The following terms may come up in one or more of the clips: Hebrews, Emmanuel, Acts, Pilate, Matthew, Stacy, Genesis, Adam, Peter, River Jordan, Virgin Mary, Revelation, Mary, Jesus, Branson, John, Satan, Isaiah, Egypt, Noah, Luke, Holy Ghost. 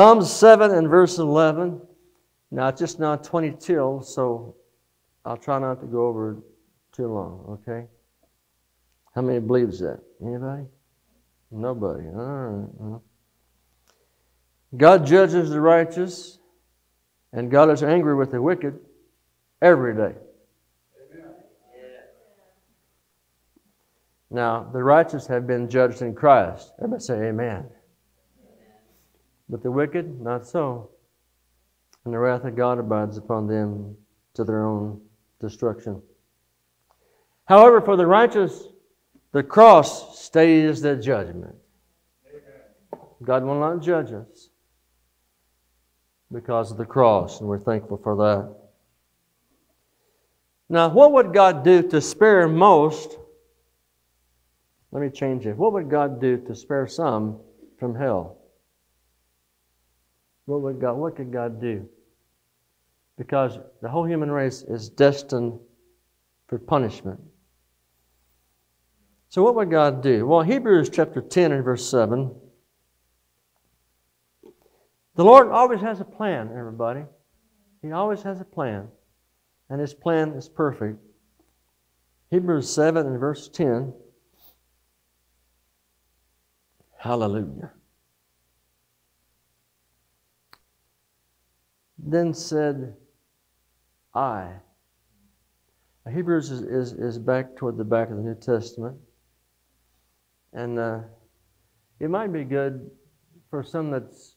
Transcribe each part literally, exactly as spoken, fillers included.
Psalm seven and verse eleven. Now, it's just now twenty till, so I'll try not to go over too long, okay? How many believes that? Anybody? Nobody. All right. God judges the righteous, and God is angry with the wicked every day. Amen. Now, the righteous have been judged in Christ. Everybody say amen. But the wicked, not so. And the wrath of God abides upon them to their own destruction. However, for the righteous, the cross stays the judgment. God will not judge us because of the cross, and we're thankful for that. Now, what would God do to spare most? Let me change it. What would God do to spare some from hell? What would God, what could God do? Because the whole human race is destined for punishment. So what would God do? Well, Hebrews chapter ten and verse seven. The Lord always has a plan, everybody. He always has a plan. And His plan is perfect. Hebrews seven and verse ten. Hallelujah. Then said I. Now, Hebrews is, is, is back toward the back of the New Testament. And uh, it might be good for some that's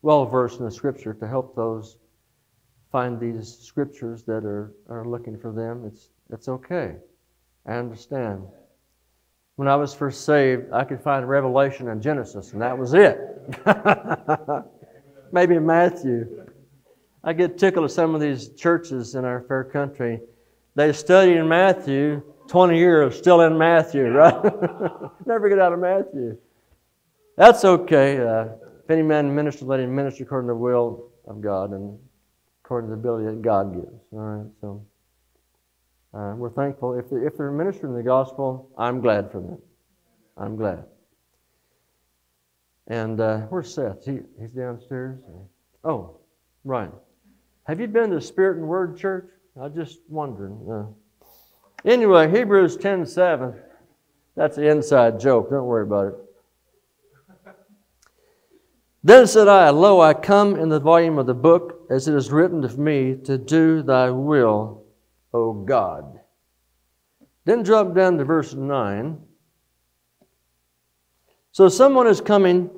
well-versed in the Scripture to help those find these Scriptures that are, are looking for them. It's, it's okay. I understand. When I was first saved, I could find Revelation and Genesis, and that was it. Maybe Matthew. I get tickled at some of these churches in our fair country. They study in Matthew, twenty years, still in Matthew, right? Never get out of Matthew. That's okay. Uh, If any man minister, let him minister according to the will of God and according to the ability that God gives. All right, so uh, we're thankful. If they're, if they're ministering the gospel, I'm glad for them. I'm glad. And uh, where's Seth? He, he's downstairs. Oh, right. Have you been to Spirit and Word Church? I'm just wondering. Uh, anyway, Hebrews ten seven. That's an inside joke. Don't worry about it. Then said I, Lo, I come in the volume of the book, as it is written of me, to do thy will, O God. Then drop down to verse nine. So someone is coming,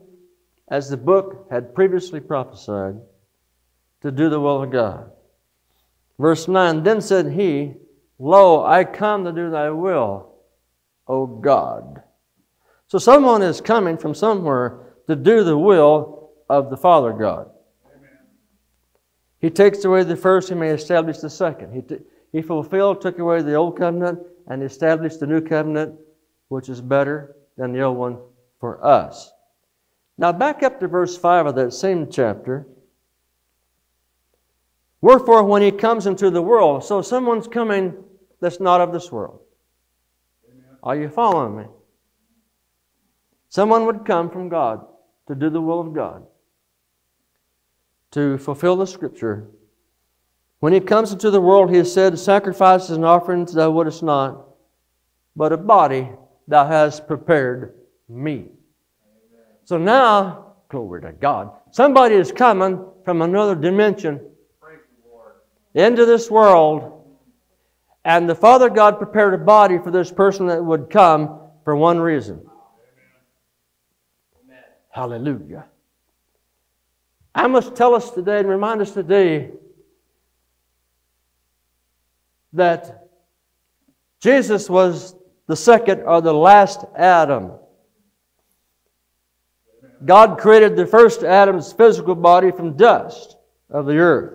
as the book had previously prophesied, to do the will of God. Verse nine, Then said he, Lo, I come to do thy will, O God. So someone is coming from somewhere to do the will of the Father God. Amen. He takes away the first, He may establish the second. He, t he fulfilled, took away the old covenant and established the new covenant, which is better than the old one for us. Now back up to verse five of that same chapter. Wherefore when He comes into the world, so someone's coming that's not of this world. Amen. Are you following me? Someone would come from God to do the will of God, to fulfill the Scripture. When He comes into the world, He has said, Sacrifices and offerings thou wouldest not, but a body thou hast prepared me. Amen. So now, glory to God, somebody is coming from another dimension into this world, and the Father God prepared a body for this person that would come for one reason. Hallelujah. I must tell us today and remind us today that Jesus was the second or the last Adam. God created the first Adam's physical body from dust of the earth.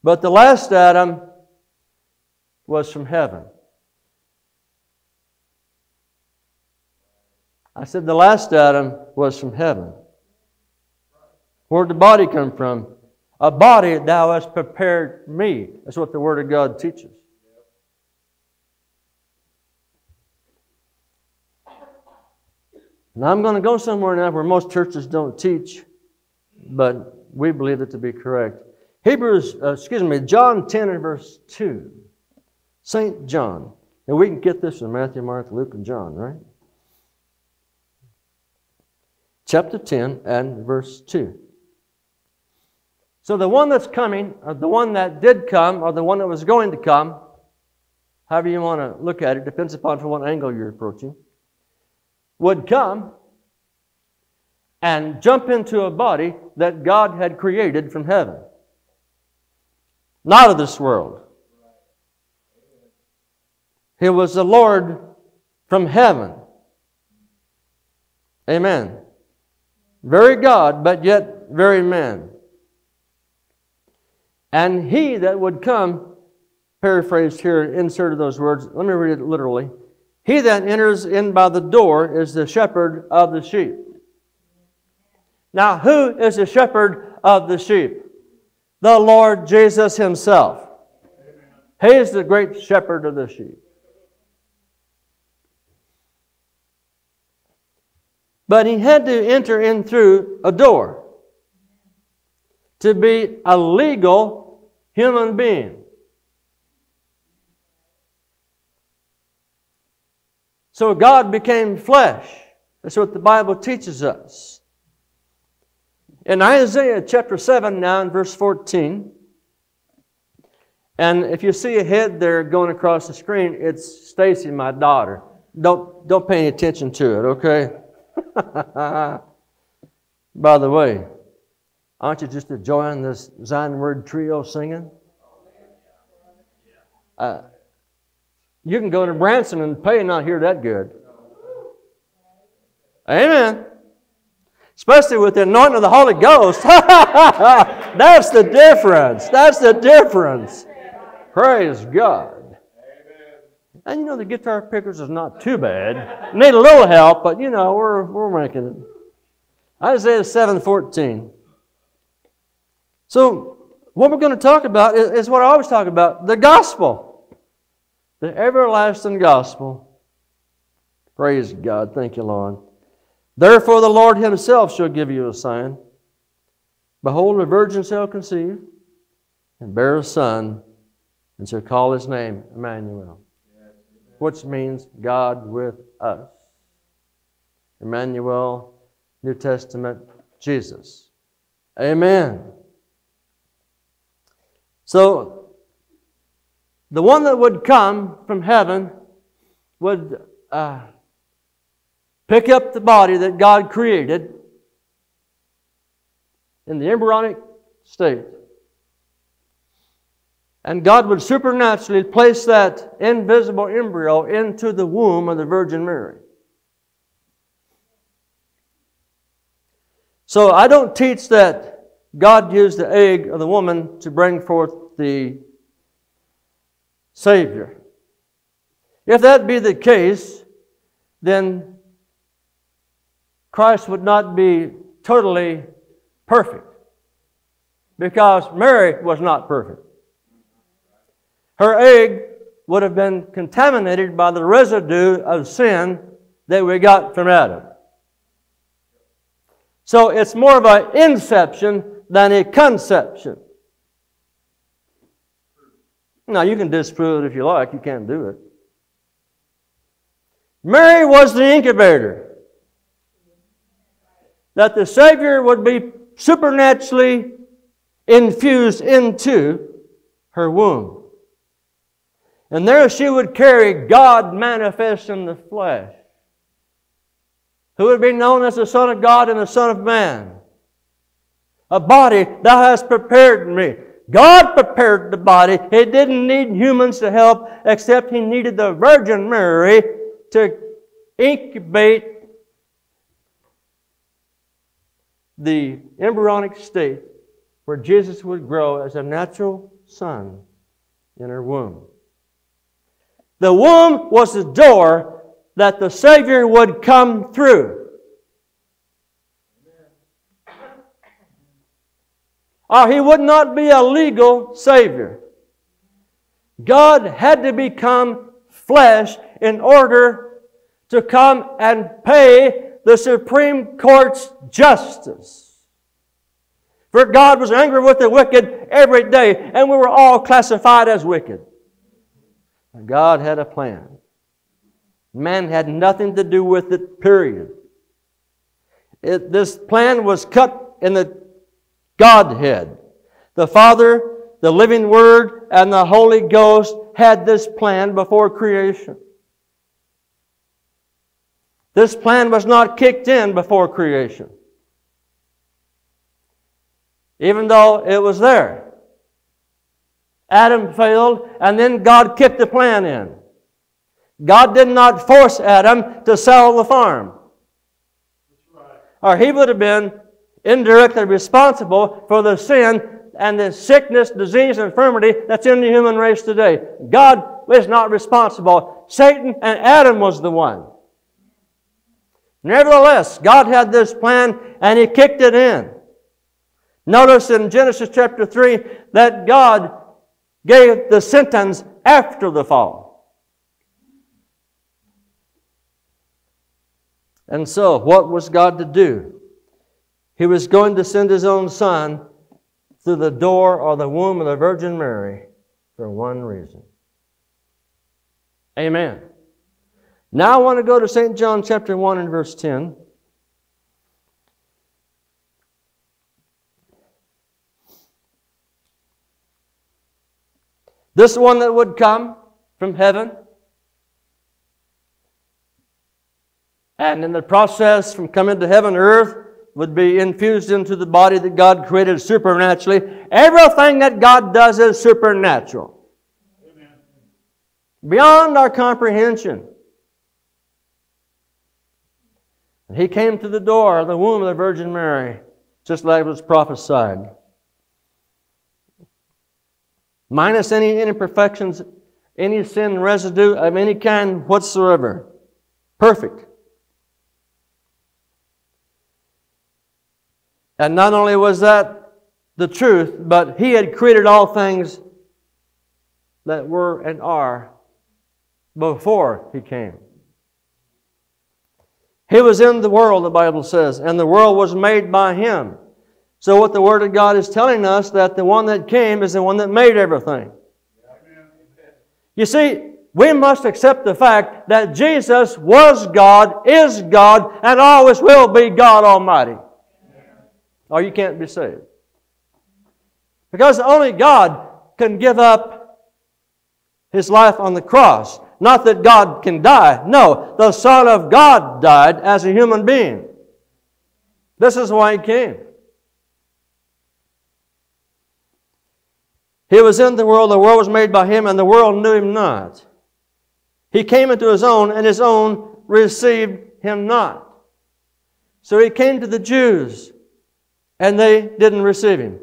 But the last Adam was from heaven. I said the last Adam was from heaven. Where did the body come from? A body thou hast prepared me. That's what the Word of God teaches. Now, I'm going to go somewhere now where most churches don't teach, but we believe it to be correct. Hebrews, uh, excuse me, John ten and verse two. Saint John. And we can get this from Matthew, Mark, Luke, and John, right? Chapter ten and verse two. So the one that's coming, or the one that did come, or the one that was going to come, however you want to look at it, depends upon from what angle you're approaching, would come and jump into a body that God had created from heaven. Not of this world. He was the Lord from heaven. Amen. Very God, but yet very man. And he that would come, paraphrased here, inserted those words. Let me read it literally. He that enters in by the door is the shepherd of the sheep. Now, who is the shepherd of the sheep? The Lord Jesus Himself. He is the great shepherd of the sheep. But He had to enter in through a door to be a legal human being. So God became flesh. That's what the Bible teaches us. In Isaiah chapter seven now in verse fourteen, and if you see a head there going across the screen, it's Stacy, my daughter. Don't, don't pay any attention to it, okay? By the way, aren't you just enjoying this Zion Word Trio singing? Uh, you can go to Branson and pay and not hear that good. Amen. Especially with the anointing of the Holy Ghost. That's the difference. That's the difference. Praise God. And you know, the guitar pickers is not too bad. Need a little help, but you know, we're, we're making it. Isaiah seven fourteen. So, what we're going to talk about is, is what I always talk about, the gospel. The everlasting gospel. Praise God. Thank you, Lord. Therefore the Lord Himself shall give you a sign. Behold, a virgin shall conceive and bear a son, and shall call His name Emmanuel. Which means God with us. Emmanuel, New Testament, Jesus. Amen. So, the one that would come from heaven would uh, pick up the body that God created in the embryonic state. And God would supernaturally place that invisible embryo into the womb of the Virgin Mary. So I don't teach that God used the egg of the woman to bring forth the Savior. If that be the case, then Christ would not be totally perfect, because Mary was not perfect. Her egg would have been contaminated by the residue of sin that we got from Adam. So it's more of an inception than a conception. Now, you can disprove it if you like. You can't do it. Mary was the incubator. That the Savior would be supernaturally infused into her womb. And there she would carry God manifest in the flesh, who would be known as the Son of God and the Son of Man. A body Thou hast prepared me. God prepared the body. He didn't need humans to help, except He needed the Virgin Mary to incubate the embryonic state where Jesus would grow as a natural son in her womb. The womb was the door that the Savior would come through. Or He would not be a legal Savior. God had to become flesh in order to come and pay the Supreme Court's justice. For God was angry with the wicked every day, and we were all classified as wicked. And God had a plan. Man had nothing to do with it, period. It, this plan was cut in the Godhead. The Father, the Living Word, and the Holy Ghost had this plan before creation. This plan was not kicked in before creation, even though it was there. Adam failed, and then God kicked the plan in. God did not force Adam to sell the farm. Or he would have been indirectly responsible for the sin and the sickness, disease, and infirmity that's in the human race today. God is not responsible. Satan and Adam was the one. Nevertheless, God had this plan, and He kicked it in. Notice in Genesis chapter three that God gave the sentence after the fall. And so, what was God to do? He was going to send His own Son through the door or the womb of the Virgin Mary for one reason. Amen. Now I want to go to Saint John chapter one and verse ten. This one that would come from heaven, and in the process from coming to heaven, earth would be infused into the body that God created supernaturally. Everything that God does is supernatural. Amen. Beyond our comprehension. And He came to the door of the womb of the Virgin Mary, just like it was prophesied. Minus any imperfections, any sin residue of any kind whatsoever. Perfect. And not only was that the truth, but He had created all things that were and are before He came. He was in the world, the Bible says, and the world was made by Him. So what the Word of God is telling us, that the one that came is the one that made everything. Amen. You see, we must accept the fact that Jesus was God, is God, and always will be God Almighty. Amen. Or you can't be saved. Because only God can give up His life on the cross. Not that God can die. No, the Son of God died as a human being. This is why He came. He was in the world, the world was made by Him, and the world knew Him not. He came into His own, and His own received Him not. So He came to the Jews, and they didn't receive Him.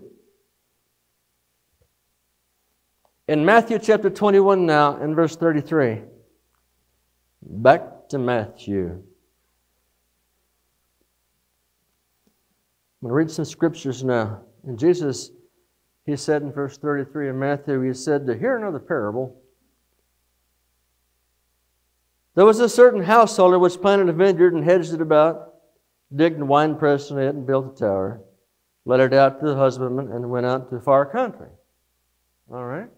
In Matthew chapter twenty-one now, in verse thirty-three. Back to Matthew. I'm going to read some scriptures now. And Jesus, He said in verse thirty-three of Matthew, He said, to hear another parable. There was a certain householder which planted a vineyard and hedged it about, digged a winepress in it and built a tower, let it out to the husbandman, and went out to the far country. All right.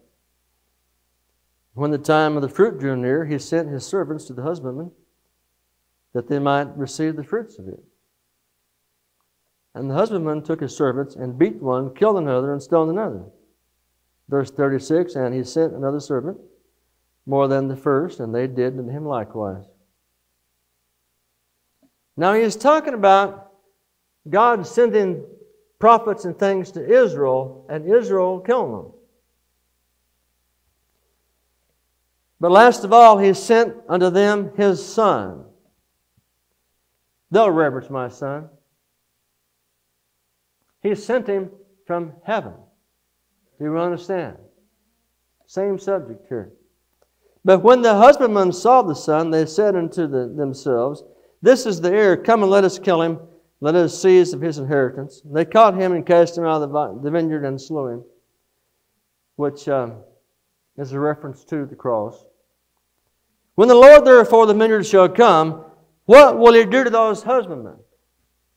When the time of the fruit drew near, he sent his servants to the husbandman that they might receive the fruits of it. And the husbandman took his servants and beat one, killed another, and stoned another. Verse thirty-six, and he sent another servant, more than the first, and they did unto him likewise. Now he's talking about God sending prophets and things to Israel, and Israel killing them. But last of all, he sent unto them his Son. They'll reverence my Son. He sent Him from heaven. Do you understand? Same subject here. But when the husbandmen saw the son, they said unto the, themselves, this is the heir, come and let us kill him, let us seize of his inheritance. They caught him and cast him out of the vineyard and slew him, which um, is a reference to the cross. When the Lord therefore of the vineyard shall come, What will he do to those husbandmen?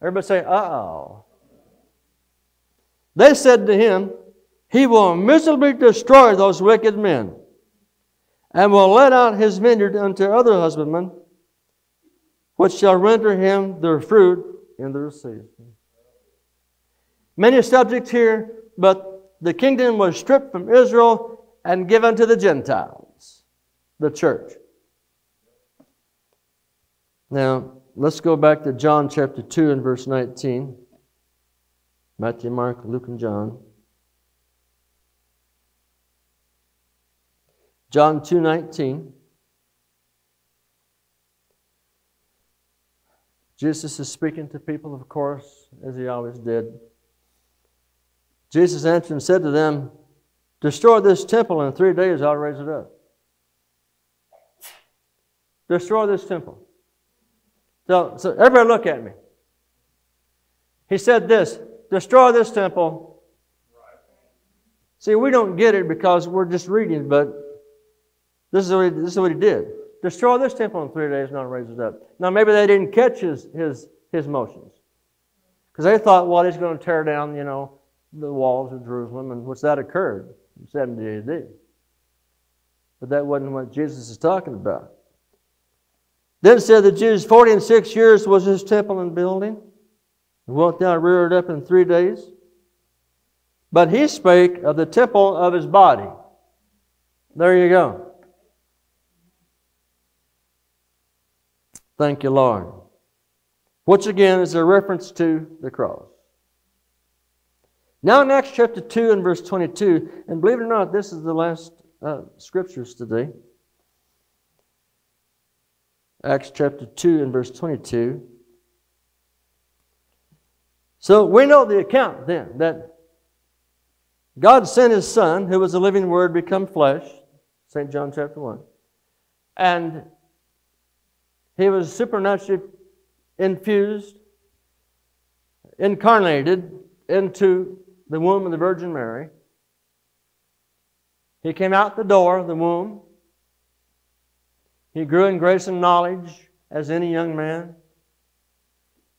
Everybody say, uh-oh. They said to him, he will miserably destroy those wicked men and will let out his vineyard unto other husbandmen, which shall render him their fruit in their season. Many subjects here, but the kingdom was stripped from Israel and given to the Gentiles, the church. Now, let's go back to John chapter two and verse nineteen. Matthew, Mark, Luke, and John. John two nineteen. Jesus is speaking to people, of course, as he always did. Jesus answered and said to them, destroy this temple, and in three days I'll raise it up. Destroy this temple. So, so everybody look at me. He said this, destroy this temple. See, we don't get it because we're just reading, but this is what he, this is what he did. Destroy this temple in three days and I'll raise it up. Now, maybe they didn't catch his, his, his motions. Because they thought, well, he's going to tear down, you know, the walls of Jerusalem. And what's that occurred in seventy A D. But that wasn't what Jesus is talking about. Then said the Jews, forty and six years was his temple and building. And wilt thou rear it up in three days? But he spake of the temple of his body. There you go. Thank you, Lord. Which again is a reference to the cross. Now in Acts chapter two and verse twenty-two, and believe it or not, this is the last uh, scriptures today. Acts chapter two and verse twenty-two. So we know the account then, that God sent His Son, who was the living Word, become flesh, Saint John chapter one, and He was supernaturally infused, incarnated into the womb of the Virgin Mary. He came out the door of the womb. He grew in grace and knowledge as any young man,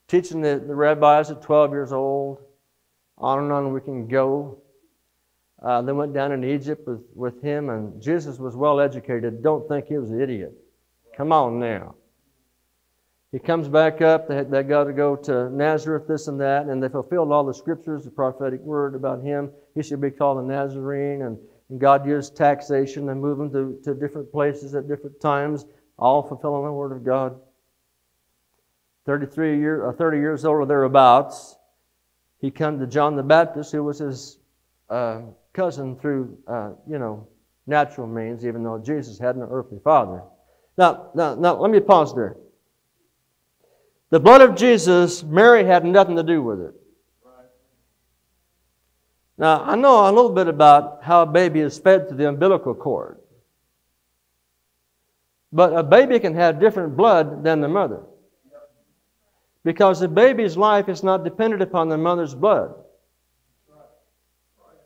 teaching the, the rabbis at twelve years old. On and on we can go. Uh, they went down in Egypt with, with him, and Jesus was well educated. Don't think he was an idiot. Come on now. He comes back up, they, they got to go to Nazareth, this and that, and they fulfilled all the scriptures, the prophetic word about him. He should be called a Nazarene, and, and God used taxation and moved him to, to different places at different times, all fulfilling the word of God. thirty-three year, or thirty years old or thereabouts, he came to John the Baptist, who was his uh, cousin through, uh, you know, natural means, even though Jesus had no earthly father. Now, now, now, let me pause there. The blood of Jesus, Mary had nothing to do with it. Right. Now, I know a little bit about how a baby is fed through the umbilical cord. But a baby can have different blood than the mother. Because the baby's life is not dependent upon the mother's blood. Right. Right.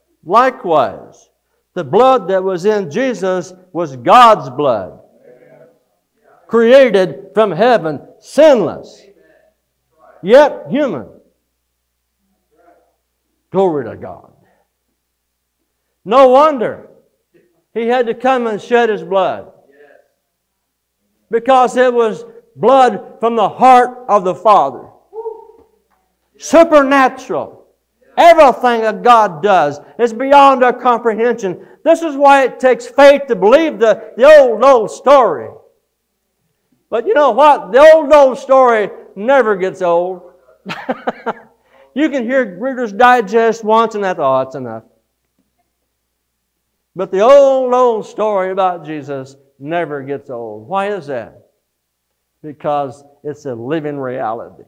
Likewise, the blood that was in Jesus was God's blood. Amen. Created from heaven, sinless. Yet human. Glory to God. No wonder He had to come and shed His blood. Because it was blood from the heart of the Father. Supernatural. Everything that God does is beyond our comprehension. This is why it takes faith to believe the, the old, old story. But you know what? The old, old story never gets old. You can hear Reader's Digest once and that's, oh, that's enough. But the old, old story about Jesus never gets old. Why is that? Because it's a living reality.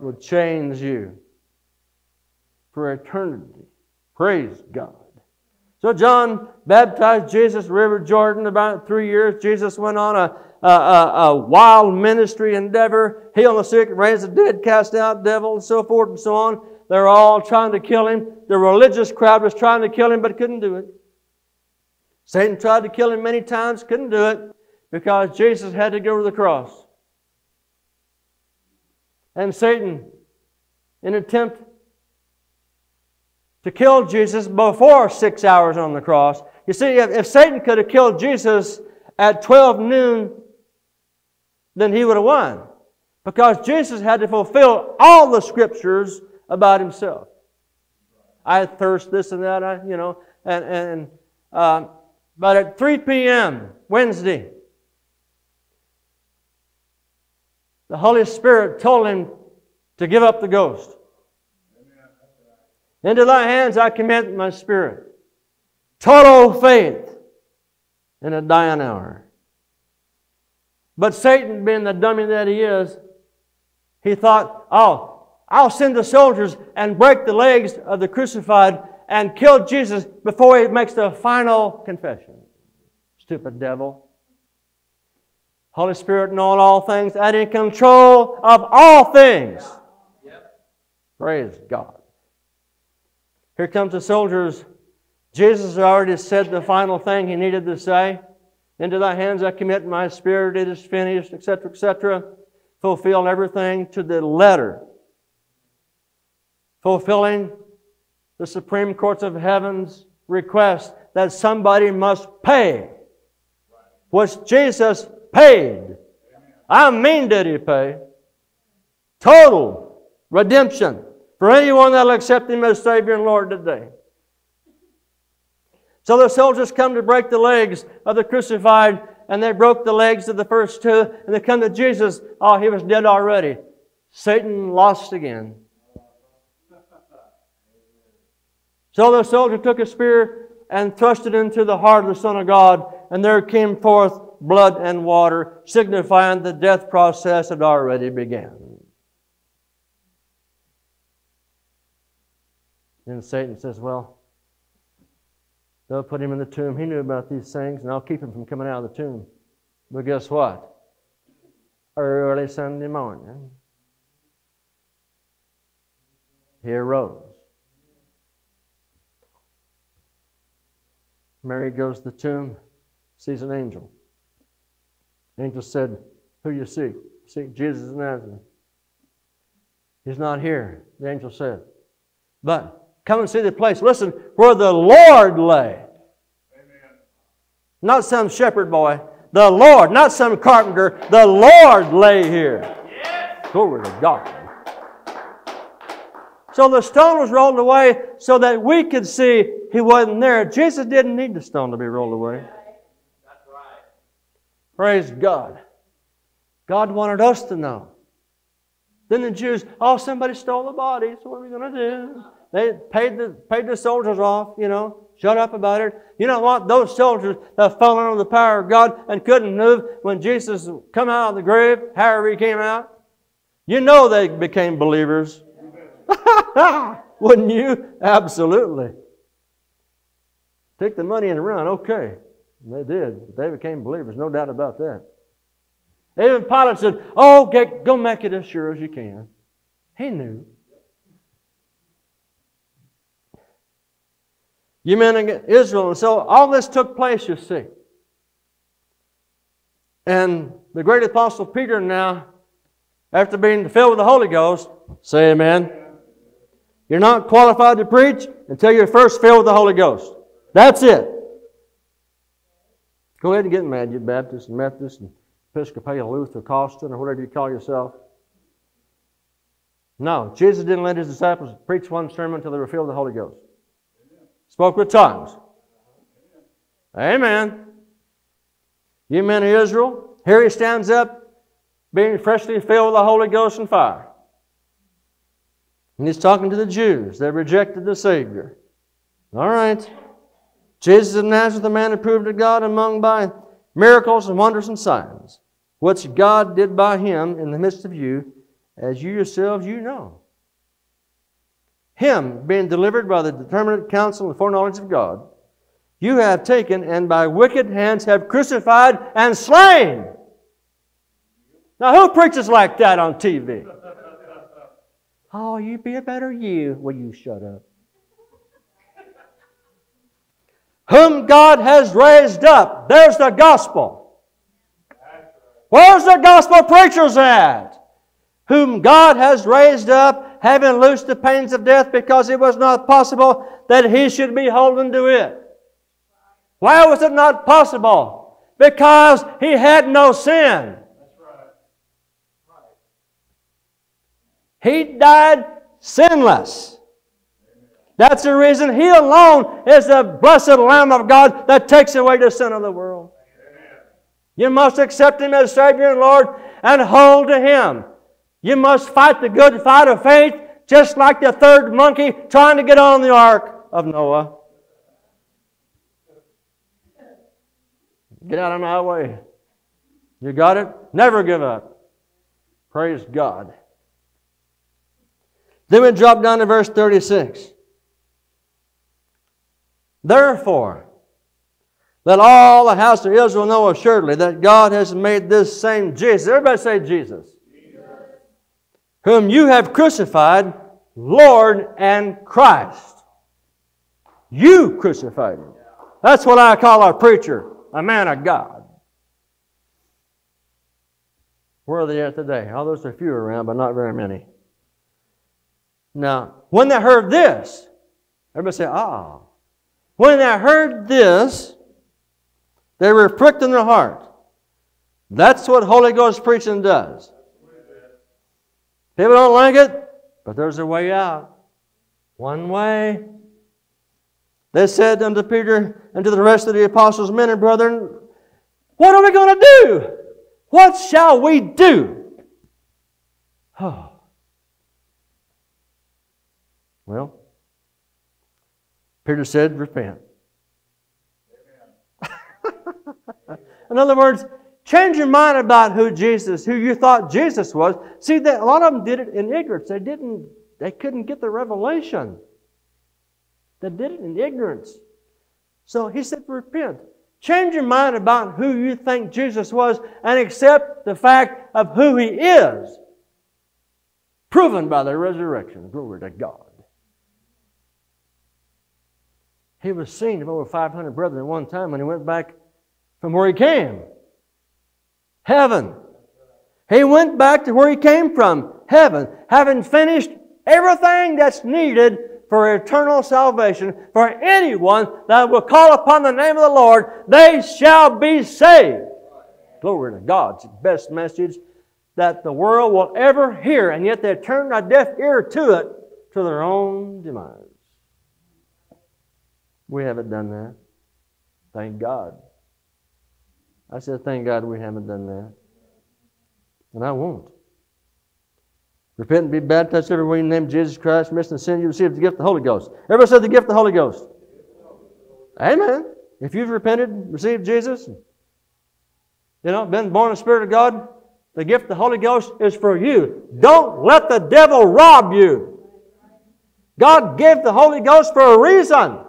It will change you for eternity. Praise God. So John baptized Jesus, River Jordan, about three years. Jesus went on a, a, a, a wild ministry endeavor, healing the sick, raised the dead, cast out devils, and so forth and so on. They're all trying to kill him. The religious crowd was trying to kill him, but couldn't do it. Satan tried to kill him many times, couldn't do it. because Jesus had to go to the cross. And Satan, in an attempt to kill Jesus before six hours on the cross. You see, if, if Satan could have killed Jesus at twelve noon, then he would have won. Because Jesus had to fulfill all the Scriptures about Himself. I thirst this and that, I, you know. and and um, But at three p m Wednesday, the Holy Spirit told him to give up the ghost. Into Thy hands I commit my spirit. Total faith in a dying hour. But Satan, being the dummy that he is, he thought, oh, I'll send the soldiers and break the legs of the crucified and kill Jesus before he makes the final confession. Stupid devil. Holy Spirit knowing all things and in control of all things. Yep. Praise God. Here comes the soldiers. Jesus already said the final thing He needed to say. Into Thy hands I commit my spirit. It is finished, et cetera, et cetera. Fulfill everything to the letter. Fulfilling the Supreme Courts of Heaven's request that somebody must pay. Which Jesus paid. I mean, did He pay? Total redemption. For anyone that will accept Him as Savior and Lord today. So the soldiers come to break the legs of the crucified, and they broke the legs of the first two, and they come to Jesus. Oh, He was dead already. Satan lost again. So the soldier took a spear and thrust it into the heart of the Son of God, and there came forth blood and water, signifying the death process had already begun. Then Satan says, well, they'll put Him in the tomb. He knew about these things, and I'll keep Him from coming out of the tomb. But guess what? Early Sunday morning, He arose. Mary goes to the tomb, sees an angel. The angel said, who do you seek? Seek Jesus of Nazareth. He's not here, the angel said. But come and see the place, listen, where the Lord lay. Amen. Not some shepherd boy. The Lord, not some carpenter. The Lord lay here. Yes. Glory to God. So the stone was rolled away so that we could see He wasn't there. Jesus didn't need the stone to be rolled away. That's right. Praise God. God wanted us to know. Then the Jews, oh, somebody stole the body, so what are we going to do? They paid the, paid the soldiers off, you know, shut up about it. You know what? Those soldiers that fell under the power of God and couldn't move when Jesus come out of the grave, however He came out, you know they became believers. Wouldn't you? Absolutely. Take the money and run. Okay. They did. They became believers. No doubt about that. Even Pilate said, oh, get, go make it as sure as you can. He knew. You men in Israel. And so all this took place, you see. And the great apostle Peter now, after being filled with the Holy Ghost, say amen. You're not qualified to preach until you're first filled with the Holy Ghost. That's it. Go ahead and get mad, you Baptists and Methodists and Episcopalian, Luther, Costin, or whatever you call yourself. No, Jesus didn't let His disciples preach one sermon until they were filled with the Holy Ghost. Spoke with tongues. Amen. You men of Israel, here He stands up, being freshly filled with the Holy Ghost and fire. And He's talking to the Jews that rejected the Savior. All right. Jesus of Nazareth, the man approved of God among by miracles and wonders and signs, which God did by Him in the midst of you, as you yourselves you know. Him, being delivered by the determinate counsel and foreknowledge of God, you have taken and by wicked hands have crucified and slain. Now who preaches like that on T V? Oh, you be a better you. Well, you shut up. Whom God has raised up. There's the gospel. Where's the gospel preachers at? Whom God has raised up, having loosed the pains of death, because it was not possible that he should be holden to it. Why was it not possible? Because he had no sin. That's right. Right. He died sinless. That's the reason he alone is the blessed Lamb of God that takes away the sin of the world. Amen. You must accept him as Savior and Lord and hold to him. You must fight the good fight of faith, just like the third monkey trying to get on the ark of Noah. Get out of my way. You got it? Never give up. Praise God. Then we drop down to verse thirty-six. Therefore, let all the house of Israel know assuredly that God has made this same Jesus. Everybody say Jesus. Jesus. Whom you have crucified, Lord and Christ. You crucified him. That's what I call a preacher. A man of God. Where are they at today? Oh, there's a few around, but not very many. Now, when they heard this, everybody say, ah. Oh. When they heard this, they were pricked in their heart. That's what Holy Ghost preaching does. People don't like it, but there's a way out. One way. They said unto Peter and to the rest of the apostles, men and brethren, what are we going to do? What shall we do? Oh. Well, Peter said, repent. In other words, change your mind about who Jesus, who you thought Jesus was. See, that a lot of them did it in ignorance. They didn't, they couldn't get the revelation. They did it in ignorance. So he said, repent. Change your mind about who you think Jesus was and accept the fact of who he is. Proven by the resurrection. Glory to God. He was seen of over five hundred brethren at one time when he went back from where he came. Heaven. He went back to where he came from. Heaven. Having finished everything that's needed for eternal salvation, for anyone that will call upon the name of the Lord, they shall be saved. Glory to God. It's the best message that the world will ever hear, and yet they turn a deaf ear to it, to their own demise. We haven't done that. Thank God. I said, thank God we haven't done that. And I won't. Repent and be baptized everywhere in the name of Jesus Christ, remission of sin, you receive the gift of the Holy Ghost. Everybody said the gift of the Holy Ghost. Amen. If you've repented, received Jesus, you know, been born of the Spirit of God, the gift of the Holy Ghost is for you. Don't let the devil rob you. God gave the Holy Ghost for a reason.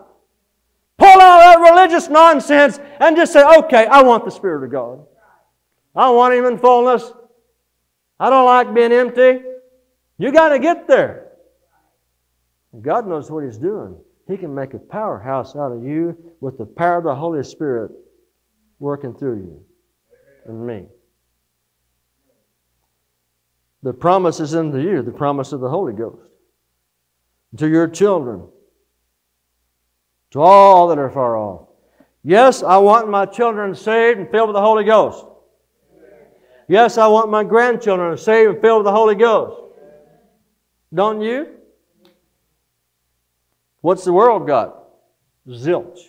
Pull out that religious nonsense and just say, okay, I want the Spirit of God. I want Him in fullness. I don't like being empty. You got to get there. God knows what He's doing. He can make a powerhouse out of you with the power of the Holy Spirit working through you and me. The promise is unto you, the promise of the Holy Ghost, to your children, to all that are far off. Yes, I want my children saved and filled with the Holy Ghost. Yes, I want my grandchildren saved and filled with the Holy Ghost. Don't you? What's the world got? Zilch.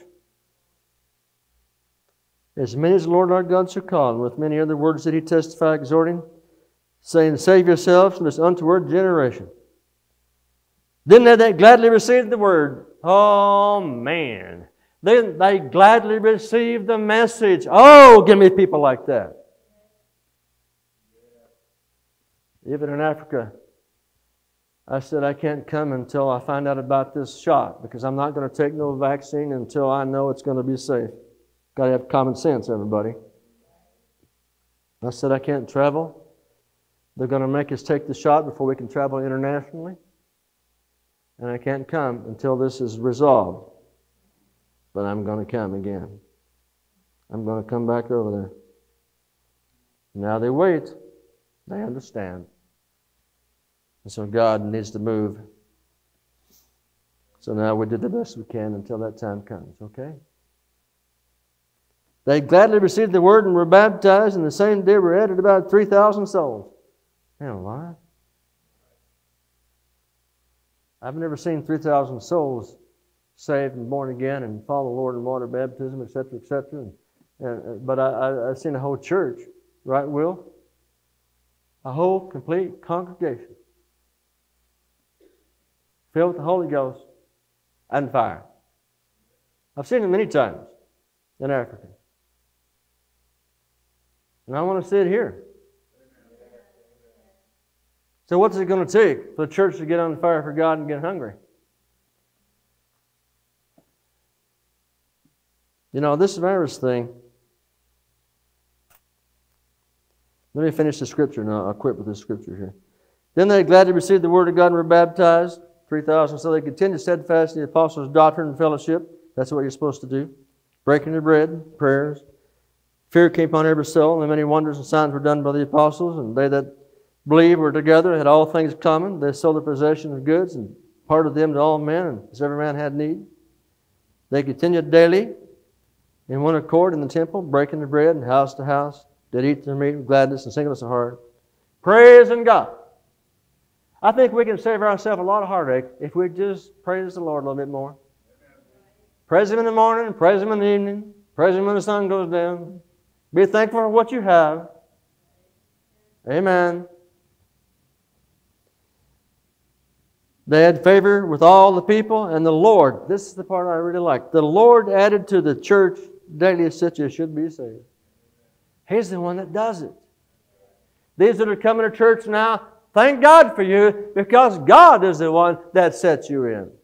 As many as the Lord our God shall call, and with many other words that he testified, exhorting, saying, save yourselves from this untoward generation. Then they that gladly received the word. Oh, man. Then they gladly received the message. Oh, give me people like that. Even in Africa, I said, I can't come until I find out about this shot because I'm not going to take no vaccine until I know it's going to be safe. Got to have common sense, everybody. I said, I can't travel. They're going to make us take the shot before we can travel internationally. And I can't come until this is resolved. But I'm going to come again. I'm going to come back over there. Now they wait. They understand. And so God needs to move. So now we did the best we can until that time comes, okay? They gladly received the word and were baptized, and the same day were added about three thousand souls. Man alive. I've never seen three thousand souls saved and born again and follow the Lord in water baptism, et cetera, et cetera. And, and, but I, I, I've seen a whole church, right, Will? A whole complete congregation filled with the Holy Ghost and fire. I've seen it many times in Africa. And I want to see it here. So what's it going to take for the church to get on fire for God and get hungry? You know, this virus thing. Let me finish the scripture now. I'll quit with this scripture here. Then they gladly received the word of God and were baptized, three thousand. So they continued steadfastly in the apostles' doctrine and fellowship. That's what you're supposed to do. Breaking the bread, prayers. Fear came upon every soul, and many wonders and signs were done by the apostles. And they that believed were together, had all things common. They sold their possession of goods and parted them to all men, and as every man had need. They continued daily in one accord in the temple, breaking the bread and house to house, did eat their meat with gladness and singleness of heart, praising God. I think we can save ourselves a lot of heartache if we just praise the Lord a little bit more. Praise Him in the morning, praise Him in the evening, praise Him when the sun goes down. Be thankful for what you have. Amen. They had favor with all the people, and the Lord, this is the part I really like, the Lord added to the church daily such as should be saved. He's the one that does it. These that are coming to church now, thank God for you, because God is the one that sets you in.